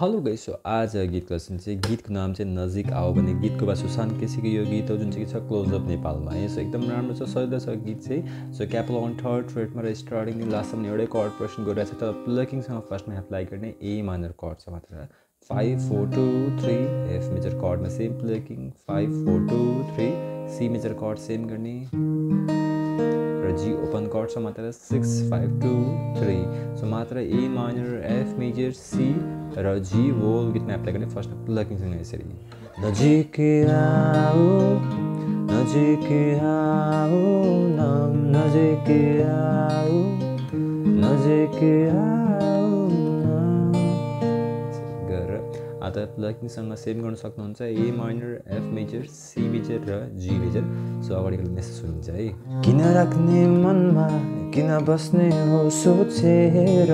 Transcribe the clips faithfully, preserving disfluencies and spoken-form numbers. Hello guys, so आज गीत Klaasen से गीत को नाम चाहिँ नजिक आओ भन्ने गीत को बा सुशान्त केसी को यो गीत हो जुन चाहिँ क्लोजअप नेपालमा है। सो एकदम राम्रो छ, सजिलो छ गीत चाहिँ। सो क्यापिटल अन थर्ड फ्रेटमा र स्टार्टिङ लास्टसम्म एउटै कर्ड प्रेसन गरिरहेको छ। तर प्लकिङसँग फर्स्टमा एप्लाई गर्ने ए माइनर कर्ड छ मात्र। Five four two three F major कर्डमा same plucking, five four two three C major chord same गर्ने र जी ओपन कर्ड छ मात्र six five two three. So मात्र A minor F major C र G whole गीतमा apply गर्ने first प्लकिङसँग यसरी नजिक आओ नजिक आओ नम नजिक आओ नजिक आओ गरेर आता प्लकिङसँग सेम गर्न सक्नुहुन्छ A minor F major C major र जी मेजर। सो अगाडि गएर मेसेज सुनिन्छ है। किन राख्ने मनमा किन बस्ने हो सोचेर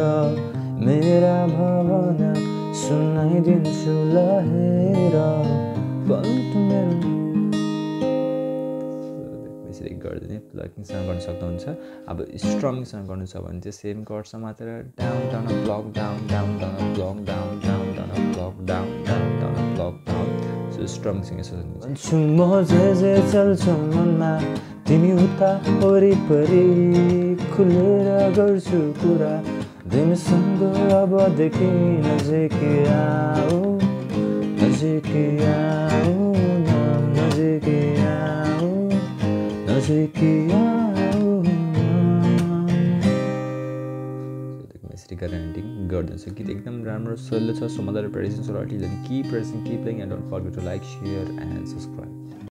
मेरा भावना सुनाइदिन्छु लहेर फाल्टु मेरो यसरी गर्दिने प्लकिङसँग गर्न सक्नुहुन्छ। अब स्ट्रमिङसँग गर्नु छ भने चाहिँ सेम कर्ड छ मात्र down down block down down down block down down down block down down down block down. So स्ट्रमिङसँग यसो म जे जे चल्छ मनमा तिमी उता वरिपरि खुलेर गर्छु कुरा तिमीसँग अबदेखि नजिक आओ नजिक आओ नजिक आओ नजिक आओ। यसरी गरेर एन्डिङ गर्दछु। गीत एकदम राम्रो सजिलो छ। सो मजाले प्र्याक्टिस गर्नु, अलिअलि कि practice keep playing and don't forget to like, share and subscribe.